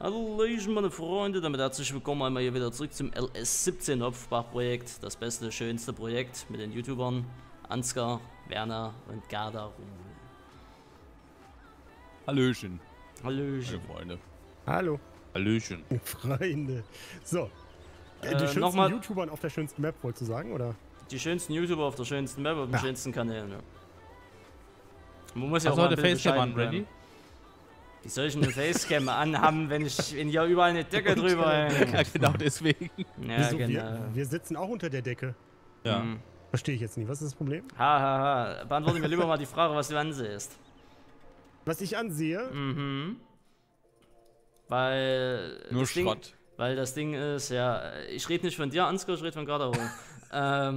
Hallo meine Freunde, damit herzlich willkommen einmal hier wieder zurück zum LS17 Hopfbach-Projekt. Das beste, schönste Projekt mit den YouTubern Ansgar, Werner und Garda-Rummel. Hallöchen. Hallöchen. Hallo Freunde. Hallo. Hallöchen. Freunde. So. Die schönsten nochmal, YouTubern auf der schönsten Map, wolltest du sagen, oder? Die schönsten YouTuber auf der schönsten Map, auf den schönsten Kanälen, ja. Man muss ja auch ein bisschen bescheiden bleiben. Wie soll ich eine Facecam anhaben, wenn ich hier überall eine Decke drüber hänge? Ja, genau deswegen. Ja, wieso, genau. Wir sitzen auch unter der Decke. Ja. Hm. Verstehe ich jetzt nicht. Was ist das Problem? Hahaha. Beantworte mir lieber mal die Frage, was du ansiehst. Was ich ansehe? Mhm. Weil... Nur Schrott. Ding, weil das Ding ist, ja... Ich rede nicht von dir, Ansgar, ich rede von Garda. Weil ja,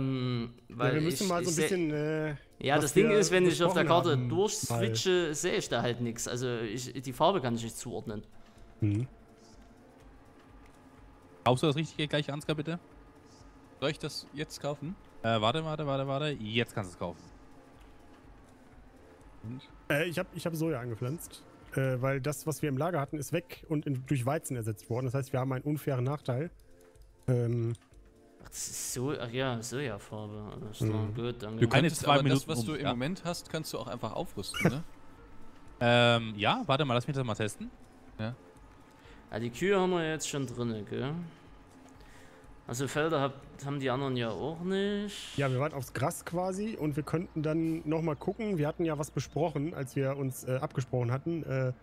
wir müssen mal so ein bisschen... Ja, das Ding ist, wenn ich auf der Karte durchswitche, sehe ich da halt nichts. Also die Farbe kann ich nicht zuordnen. Mhm. Kaufst du das richtige gleich, Ansgar, bitte? Soll ich das jetzt kaufen? Warte. Jetzt kannst du es kaufen. Und? Ich hab Soja angepflanzt, weil das, was wir im Lager hatten, ist weg und durch Weizen ersetzt worden. Das heißt, wir haben einen unfairen Nachteil. Ach, das ist so, ach ja, Sojafarbe. Gut, danke. Du kannst aber das, was du im Moment hast, kannst du auch einfach aufrüsten, ne? Ja, warte mal, lass mich das mal testen. Ja. Ja, die Kühe haben wir jetzt schon drin, gell? Also Felder haben die anderen ja auch nicht. Ja, wir warten aufs Gras quasi und wir könnten dann nochmal gucken. Wir hatten ja was besprochen, als wir uns abgesprochen hatten,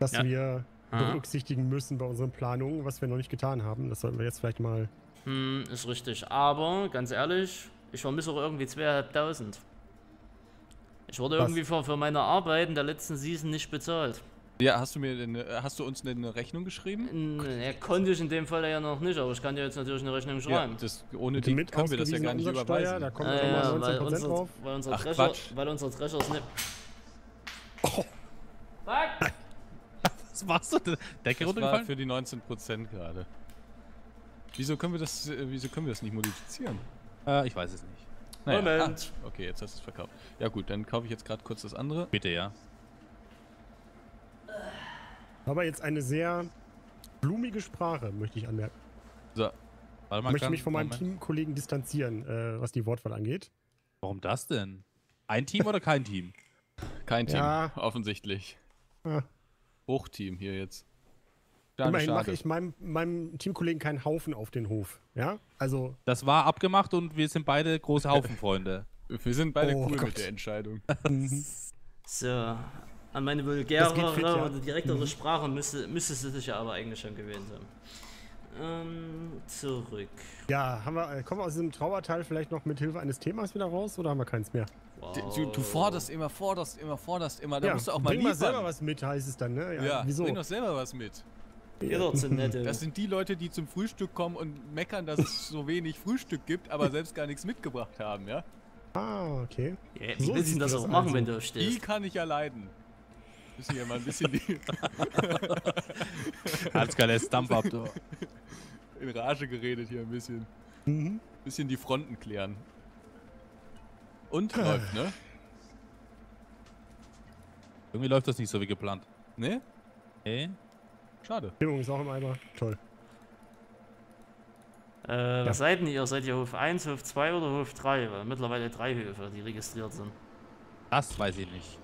dass wir berücksichtigen müssen bei unseren Planungen, was wir noch nicht getan haben. Das sollten wir jetzt vielleicht mal... Hm, ist richtig. Aber, ganz ehrlich, ich vermisse auch irgendwie 2500. Ich wurde irgendwie für meine Arbeiten der letzten Season nicht bezahlt. Ja, hast du uns eine Rechnung geschrieben? Ja, konnte ich in dem Fall ja noch nicht, aber ich kann dir jetzt natürlich eine Rechnung schreiben. Ja, das, ohne die können wir das ja gar nicht überweisen. Da kommt ja, weil unser Drescher es nicht... Oh. Fuck! Was machst du denn? Decke runtergefallen? Für die 19% gerade. Wieso können wir das nicht modifizieren? Ich weiß es nicht. Naja. Moment! Ah, okay, jetzt hast du es verkauft. Ja gut, dann kaufe ich jetzt gerade kurz das andere. Bitte, ja. Aber jetzt eine sehr blumige Sprache, möchte ich anmerken. So, warte mal, ich möchte mich von meinem Teamkollegen distanzieren, was die Wortwahl angeht. Warum das denn? Ein Team oder kein Team? Kein Team, offensichtlich. Ja. Bruchteam hier jetzt. Schade, immerhin mache ich meinem Teamkollegen keinen Haufen auf den Hof. Ja? Also das war abgemacht und wir sind beide große Haufenfreunde. Wir sind beide cool mit der Entscheidung. So. An meine vulgärere oder direktere Sprache müsstest du dich ja aber eigentlich schon gewöhnt haben. Zurück. Ja, kommen wir aus diesem Trauerteil vielleicht noch mit Hilfe eines Themas wieder raus oder haben wir keins mehr? Wow. Du forderst immer. Da musst du auch mal liefern. Bring mal selber was mit, heißt es dann, ne? Ja, wieso? Bring doch selber was mit. Ja. Das sind die Leute, die zum Frühstück kommen und meckern, dass es so wenig Frühstück gibt, aber selbst gar nichts mitgebracht haben, ja? Ah, okay. Ja, wie willst du das auch machen, wenn du stehst? Die kann ich ja leiden. Müssen hier mal ein bisschen die... Ansgar lässt Stump ab, du. In Rage geredet hier ein bisschen. Mhm. Bisschen die Fronten klären. Und läuft, ne? Irgendwie läuft das nicht so wie geplant. Ne? Nee? Schade. Stimmung ist auch im Eimer. Toll. Was seid denn ihr? Seid ihr Hof 1, Hof 2 oder Hof 3? Weil mittlerweile 3 Höfe, die registriert sind. Das weiß ich nicht.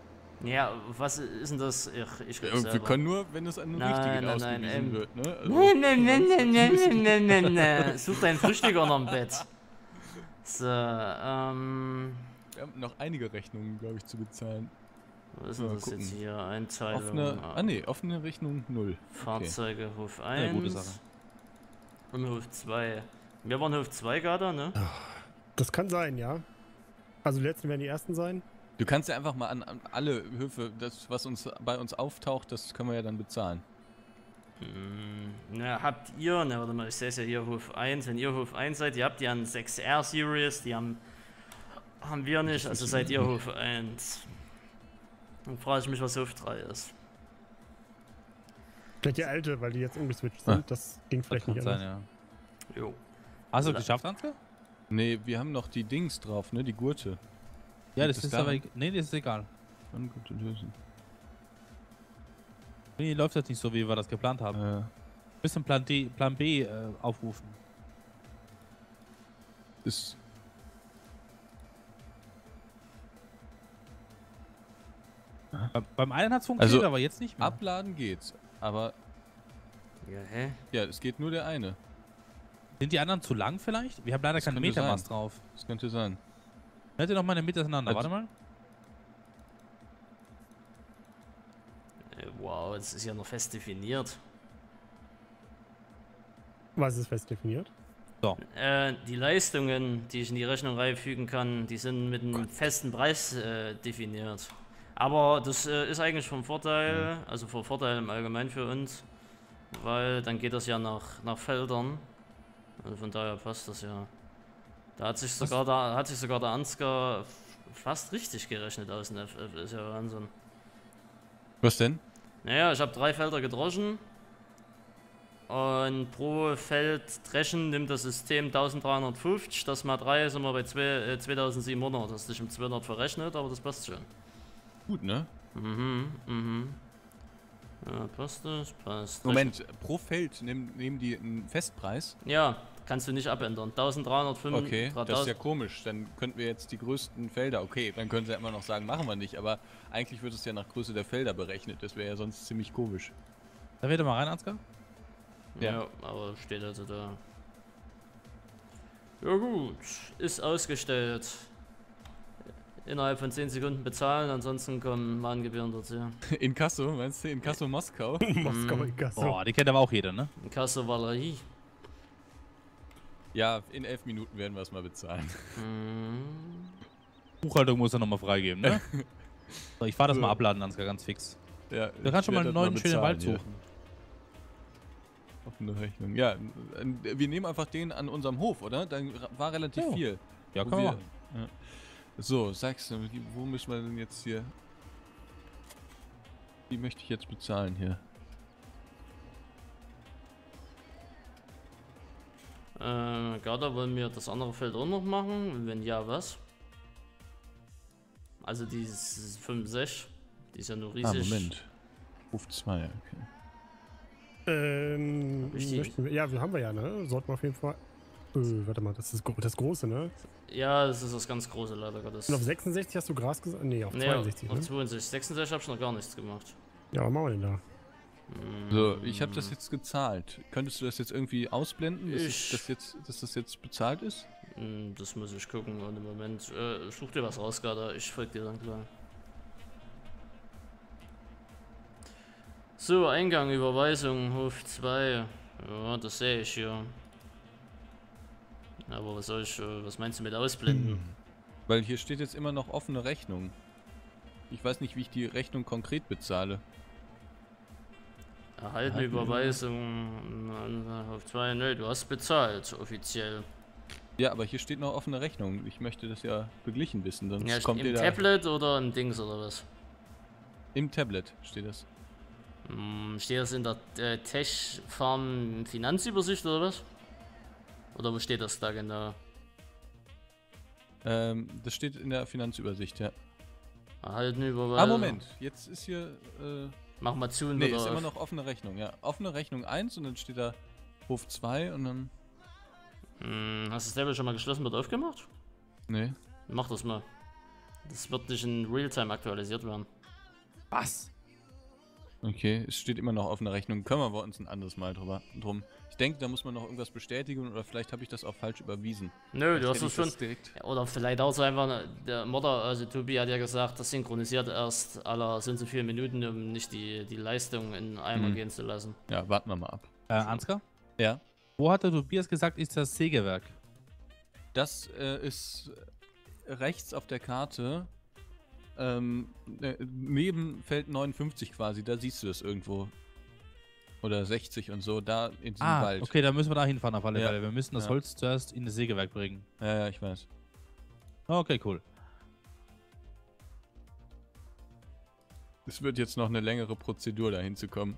Ja, was ist denn das? Ich wir können nur, wenn es an den Richtigen ausgewiesen wird, ne? Also nein. Such deinen Frühstücker noch im Bett. So, wir haben noch einige Rechnungen, glaube ich, zu bezahlen. Was ist denn das jetzt hier? Einteilung. Offene Rechnung 0. Fahrzeuge, okay. Hof 1. Eine gute Sache. Und Hof 2. Wir waren Hof 2 gerade, ne? Das kann sein, ja. Also die letzten werden die ersten sein. Du kannst ja einfach mal an alle Höfe, das was bei uns auftaucht, das können wir ja dann bezahlen. Na, habt ihr, warte mal, ich sehe es ja hier, Hof 1, wenn ihr Hof 1 seid, ihr habt ja einen 6R Series, die haben wir nicht, also seid ihr Hof 1. Dann frage ich mich, was Hof 3 ist. Vielleicht die alte, weil die jetzt umgeswitcht sind, das ging vielleicht nicht anders. Sein, ja. Jo. Hast du das geschafft, Ansgar? Nee, wir haben noch die Dings drauf, ne, die Gurte. Ja, das ist aber... Nee, das ist egal. Nee, läuft jetzt nicht so, wie wir das geplant haben. Ja. Bisschen Plan D, Plan B aufrufen. Ist. Beim einen hat es funktioniert, also, aber jetzt nicht mehr. Abladen geht's, aber. Ja, hä? Ja, es geht nur der eine. Sind die anderen zu lang vielleicht? Wir haben leider keinen Metermaß drauf. Das könnte sein. Hält ihr noch mal eine Meter auseinander, warte mal. Wow, das ist ja noch fest definiert. Was ist fest definiert? So. Die Leistungen, die ich in die Rechnung reinfügen kann, die sind mit einem festen Preis definiert. Aber das ist eigentlich vom Vorteil, also vom Vorteil im Allgemeinen für uns, weil dann geht das ja nach Feldern. Also von daher passt das ja. Da hat sich sogar der Ansgar fast richtig gerechnet aus dem FF, ist ja Wahnsinn. Was denn? Naja, ich habe 3 Felder gedroschen. Und pro Feld dreschen nimmt das System 1350, das mal 3 sind wir bei 2700. Das ist nicht um 200 verrechnet, aber das passt schon. Gut, ne? Mhm, mhm. Ja, passt das, passt. Moment, pro Feld nehmen die einen Festpreis? Ja, kannst du nicht abändern. 1305. Okay, 3000. Das ist ja komisch. Dann könnten wir jetzt die größten Felder, okay, dann können sie ja immer noch sagen, machen wir nicht, aber eigentlich wird es ja nach Größe der Felder berechnet. Das wäre ja sonst ziemlich komisch. Da wird er mal rein, Ansgar? Ja. Ja, aber steht also da. Ja gut, ist ausgestellt. Innerhalb von 10 Sekunden bezahlen, ansonsten kommen Mahngebühren dazu. Inkasso, meinst du? Inkasso Moskau? Moskau, Inkasso. Boah, die kennt aber auch jeder, ne? Inkasso Valerie. Ja, in 11 Minuten werden wir es mal bezahlen. Buchhaltung muss er nochmal freigeben, ne? So, ich fahr das mal abladen, Ansgar, ganz fix. Ja, da kannst du mal einen neuen schönen Wald suchen. Offene Rechnung. Ja, wir nehmen einfach den an unserem Hof, oder? Dann war relativ viel. Ja, komm mal. Ja. So, sagst du, wo müssen wir denn jetzt hier? Wie möchte ich jetzt bezahlen hier? Garda, wollen wir das andere Feld auch noch machen? Wenn ja, was? Also dieses 65, die ist ja nur riesig. Ah, Moment. Ruf 2, okay. Ja, haben wir ja, ne? Sollten wir auf jeden Fall... warte mal, das ist das Große, ne? Ja, das ist das ganz Große, leider Gottes. Und auf 66 hast du Gras gesagt? Ne, auf 62, auf 62. 66 hab ich noch gar nichts gemacht. Ja, was machen wir denn da? So, ich habe das jetzt gezahlt. Könntest du das jetzt irgendwie ausblenden, dass das jetzt bezahlt ist? Das muss ich gucken und im Moment. Such dir was raus, Garda. Ich folge dir dann klar. So, Eingang, Überweisung, Hof 2. Ja, das sehe ich hier. Aber was soll ich, was meinst du mit ausblenden? Weil hier steht jetzt immer noch offene Rechnung. Ich weiß nicht, wie ich die Rechnung konkret bezahle. Erhaltene Überweisung auf 2. Nö, du hast bezahlt, offiziell. Ja, aber hier steht noch offene Rechnung. Ich möchte das ja beglichen wissen. Sonst ja, kommt im Tablet oder im Dings oder was? Im Tablet steht das. Steht das in der Tech-Farm Finanzübersicht oder was? Oder wo steht das da genau? Das steht in der Finanzübersicht, ja. Erhalten über... Ah, Moment, jetzt ist hier... Mach mal zu und nee, ist immer noch offene Rechnung, ja. Offene Rechnung 1 und dann steht da Hof 2 und dann... hast du das Tablet schon mal geschlossen und aufgemacht? Nee. Mach das mal. Das wird nicht in Realtime aktualisiert werden. Was? Okay, es steht immer noch offene Rechnung. Kümmern wir uns ein anderes Mal drum. Ich denke, da muss man noch irgendwas bestätigen oder vielleicht habe ich das auch falsch überwiesen. Nö, du hast es schon. Oder vielleicht auch so einfach, der Modder, also Tobi hat ja gesagt, das synchronisiert erst aller sind so viele Minuten, um nicht die Leistung in Eimer gehen zu lassen. Ja, warten wir mal ab. Ansgar? Ja? Wo hat der Tobias gesagt, ist das Sägewerk? Das ist rechts auf der Karte. Neben Feld 59 quasi, da siehst du das irgendwo. Oder 60 und so, da in diesem Wald. Okay, da müssen wir da hinfahren auf alle Fälle. Ja. Wir müssen das Holz zuerst in das Sägewerk bringen. Ja, ja, ich weiß. Okay, cool. Es wird jetzt noch eine längere Prozedur, da hinzukommen.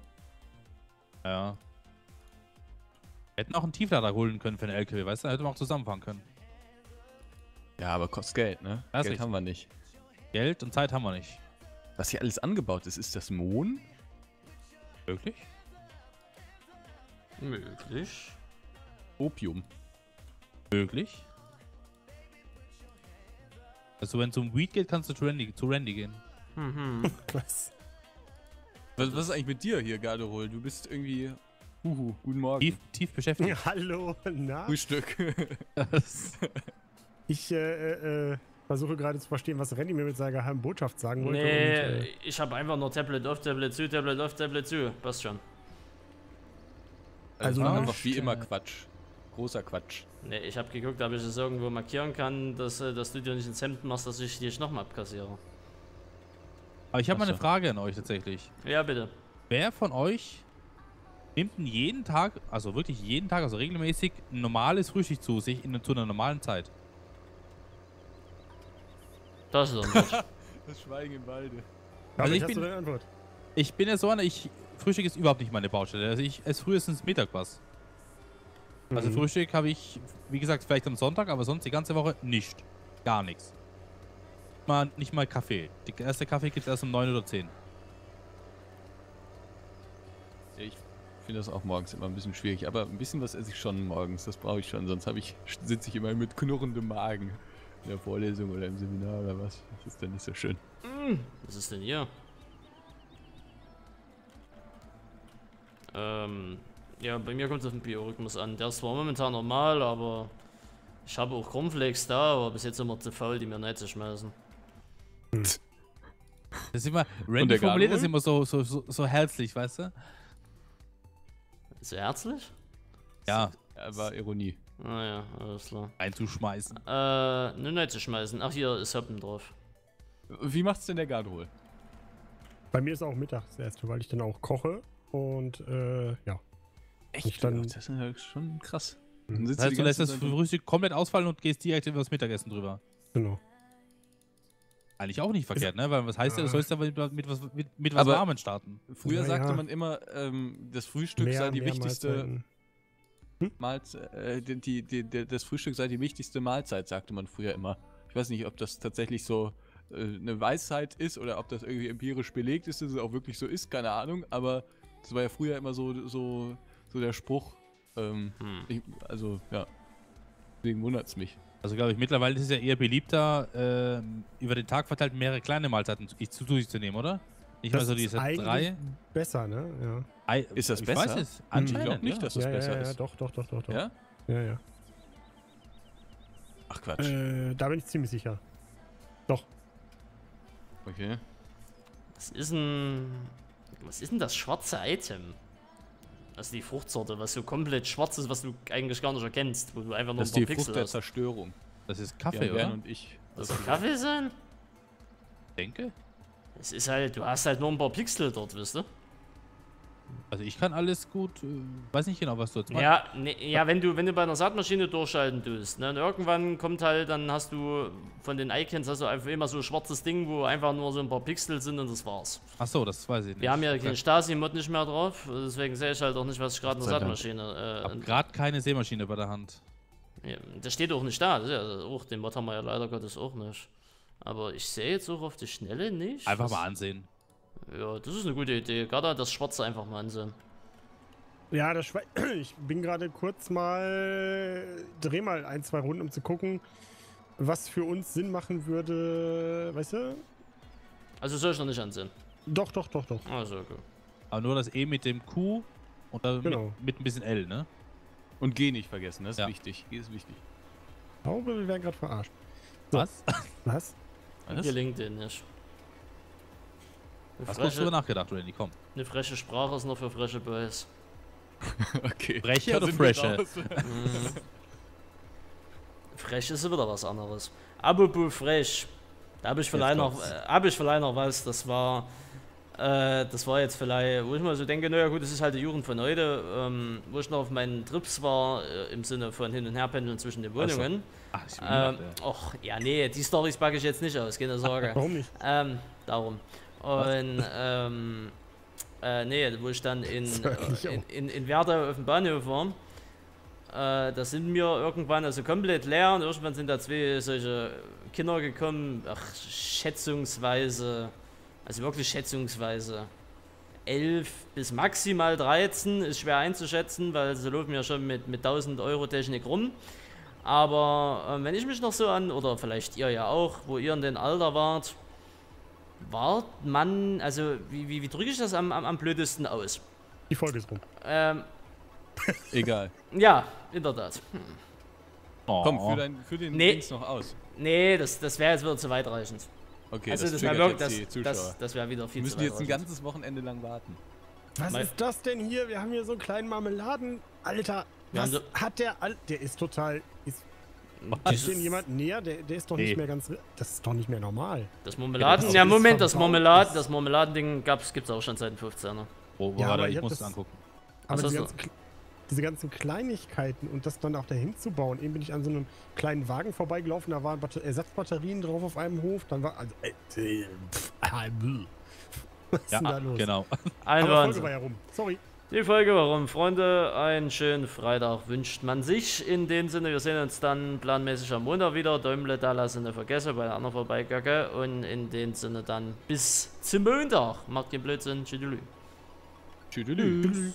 Ja. Wir hätten auch einen Tieflader holen können für den LKW, weißt du? Da hätten wir auch zusammenfahren können. Ja, aber kostet Geld, ne? Das Geld haben wir nicht. Geld und Zeit haben wir nicht. Was hier alles angebaut ist das Mohn? Möglich? Möglich. Opium. Möglich? Also wenn es um Weed geht, kannst du zu Randy gehen. Mhm. Krass. Was ist eigentlich mit dir hier, Gardehol? Du bist irgendwie... guten Morgen. Tief beschäftigt. Ja, hallo, na? Frühstück. Ich versuche gerade zu verstehen, was Randy mir mit seiner geheimen Botschaft sagen wollte. Nee, und, ich habe einfach nur Tablet auf, Tablet zu, Tablet auf, Tablet zu. Passt schon. Also einfach wie immer Quatsch. Großer Quatsch. Nee, ich habe geguckt, ob ich es irgendwo markieren kann, dass du dir nicht ins Hemd machst, dass ich dich nochmal abkassiere. Aber ich habe mal eine Frage an euch tatsächlich. Ja, bitte. Wer von euch... nimmt jeden Tag, also wirklich jeden Tag, also regelmäßig, ein normales Frühstück zu sich zu einer normalen Zeit? Das ist doch nicht. Das Schweigen im Walde. Also ich bin ja so einer, Frühstück ist überhaupt nicht meine Baustelle. Also ich esse frühestens Mittag was. Also Frühstück habe ich, wie gesagt, vielleicht am Sonntag, aber sonst die ganze Woche nicht. Gar nichts. Nicht mal Kaffee. Der erste Kaffee gibt es erst um 9 oder 10. Ich finde das auch morgens immer ein bisschen schwierig, aber ein bisschen was esse ich schon morgens, das brauche ich schon, sonst sitze ich immer mit knurrendem Magen in der Vorlesung oder im Seminar oder was. Das ist dann nicht so schön. Was ist denn hier? Ja, bei mir kommt es auf den Biorhythmus an. Der ist zwar momentan normal, aber ich habe auch Cornflakes da, aber bis jetzt immer zu faul, die mir reinzuschmeißen. Randy formuliert das immer so herzlich, weißt du? So herzlich? Ja, aber Ironie. Naja, alles klar. Einzuschmeißen. Nur reinzuschmeißen. Ach, hier ist Hoppen drauf. Wie macht's denn der Gardrol? Bei mir ist auch Mittag das erste, weil ich dann auch koche und ja. Echt? Ich dann, das ist ja schon krass. Mhm. Das heißt, du lässt das Frühstück komplett ausfallen und gehst direkt über das Mittagessen drüber. Genau. Eigentlich auch nicht verkehrt, ne? Weil was heißt ja, du sollst aber mit was Warmen starten. Früher sagte man immer, das Frühstück sei die wichtigste Mahlzeit. Das Frühstück sei die wichtigste Mahlzeit, sagte man früher immer. Ich weiß nicht, ob das tatsächlich so eine Weisheit ist oder ob das irgendwie empirisch belegt ist, dass es auch wirklich so ist, keine Ahnung. Aber das war ja früher immer so der Spruch. Also, ja. Deswegen wundert es mich. Also glaube ich, mittlerweile ist es ja eher beliebter, über den Tag verteilt mehrere kleine Mahlzeiten zu sich zu nehmen, oder? Nicht mal so diese drei. Besser, ne? Ja. Ist das besser? Ich weiß es. Anscheinend. Ich glaube nicht, dass das besser ist. Ja, doch. Ja? Ja. Ach Quatsch. Da bin ich ziemlich sicher. Doch. Okay. Was ist denn das schwarze Item? Also die Fruchtsorte, was so komplett schwarz ist, was du eigentlich gar nicht erkennst, wo du einfach nur ein paar Pixel hast. Das ist die Frucht der Zerstörung. Das ist Kaffee, oder? Und ich. Das soll Kaffee sein? Ich denke. Es ist halt, du hast halt nur ein paar Pixel dort, wisst ihr? Also ich kann alles gut, weiß nicht genau, was du jetzt meinst. Ja, wenn du bei einer Saatmaschine durchschalten tust, ne, und irgendwann kommt halt, dann hast du von den Icons einfach immer so ein schwarzes Ding, wo einfach nur so ein paar Pixel sind und das war's. Achso, das weiß ich nicht. Wir haben ja keinen Stasi-Mod nicht mehr drauf, deswegen sehe ich halt auch nicht, was ich gerade in der Saatmaschine... Ich habe gerade keine Sämaschine bei der Hand. Ja, das steht auch nicht da, das ist ja auch, den Mod haben wir ja leider Gottes auch nicht. Aber ich sehe jetzt auch auf die Schnelle nicht. Einfach mal ansehen. Ja, das ist eine gute Idee. Gerade das Schwarze einfach mal ansehen. Ja, ich bin gerade kurz mal... Dreh mal ein, zwei Runden, um zu gucken, was für uns Sinn machen würde... Weißt du? Also soll ich noch nicht ansehen? Doch. Also, okay. Aber nur das E mit dem Q und dann mit ein bisschen L, ne? Und G nicht vergessen, das ist wichtig. G ist wichtig. Ich glaube, wir werden gerade verarscht. So. Was? Hier LinkedIn nicht. Hast du darüber nachgedacht, Randy? Komm. Eine freche Sprache ist noch für freche Boys. Okay. Freche oder fresche? Frech ist wieder was anderes. Apropos frech. Da habe ich vielleicht noch was. Das war jetzt vielleicht, wo ich mal so denke, naja gut, das ist halt die Jugend von heute, wo ich noch auf meinen Trips war, im Sinne von hin- und herpendeln zwischen den Wohnungen. Also. Die Storys packe ich jetzt nicht aus, keine Sorge. Warum nicht? Darum. Und wo ich dann in Werdau auf dem Bahnhof war, da sind mir irgendwann, also komplett leer, und irgendwann sind da zwei solche Kinder gekommen, schätzungsweise, 11 bis maximal 13, ist schwer einzuschätzen, weil sie laufen ja schon mit 1000 Euro Technik rum. Aber wenn ich mich noch so an, oder vielleicht ihr ja auch, wo ihr in dem Alter wart, war man, also wie drücke ich das am blödesten aus? Die Folge ist rum. Egal. Ja, in der Tat. Oh. Komm, führ den Dings noch aus. Nee, das wäre jetzt wieder zu weitreichend. Okay, also das wäre wieder viel zu weitreichend. Wir müssen jetzt ein ganzes Wochenende lang warten. Was ist das denn hier? Wir haben hier so einen kleinen Marmeladen. Alter, was hat der... Der ist total... Ist denn jemand näher? Der ist doch nicht mehr ganz... Das ist doch nicht mehr normal. Das Marmeladen... Ja, Moment, das Marmeladending gibt's auch schon seit den 15er. Oh, aber ich muss es angucken. Aber diese ganzen Kleinigkeiten und das dann auch dahin zu bauen. Eben bin ich an so einem kleinen Wagen vorbeigelaufen, da waren Ersatzbatterien drauf auf einem Hof, dann war... Also, was ist denn da los? Genau. Aber die Folge war ja rum. Sorry. Die Folge war rum. Freunde, einen schönen Freitag wünscht man sich. In dem Sinne, wir sehen uns dann planmäßig am Montag wieder. Däumle da lassen, nicht vergessen, bei der anderen vorbeigacke. Und in dem Sinne dann bis zum Montag. Macht den Blödsinn. Tschüdelü. Tschüdelü.